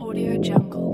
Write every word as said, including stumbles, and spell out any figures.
AudioJungle.